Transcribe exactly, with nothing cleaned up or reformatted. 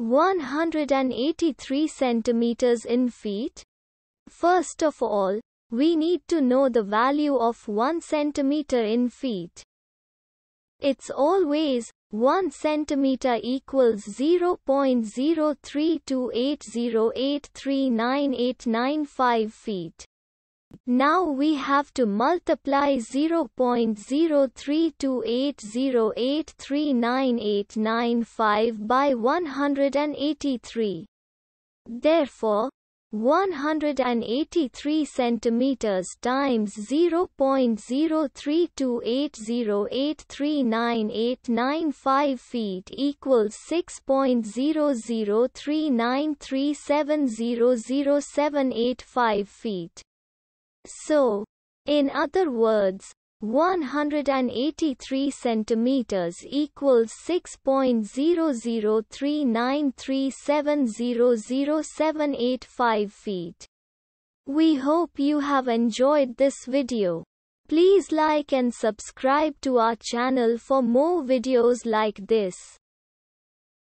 one hundred eighty-three centimeters in feet? First of all, we need to know the value of one centimeter in feet. It's always one centimeter equals zero point zero three two eight zero eight three nine eight nine five feet. Now we have to multiply zero point zero three two eight zero eight three nine eight nine five by one hundred eighty-three. Therefore, one hundred eighty-three centimeters times zero point zero three two eight zero eight three nine eight nine five feet equals six point zero zero three nine three seven zero zero seven eight five feet. So, in other words, one hundred eighty-three centimeters equals six point zero zero three nine three seven zero zero seven eight five feet. We hope you have enjoyed this video. Please like and subscribe to our channel for more videos like this.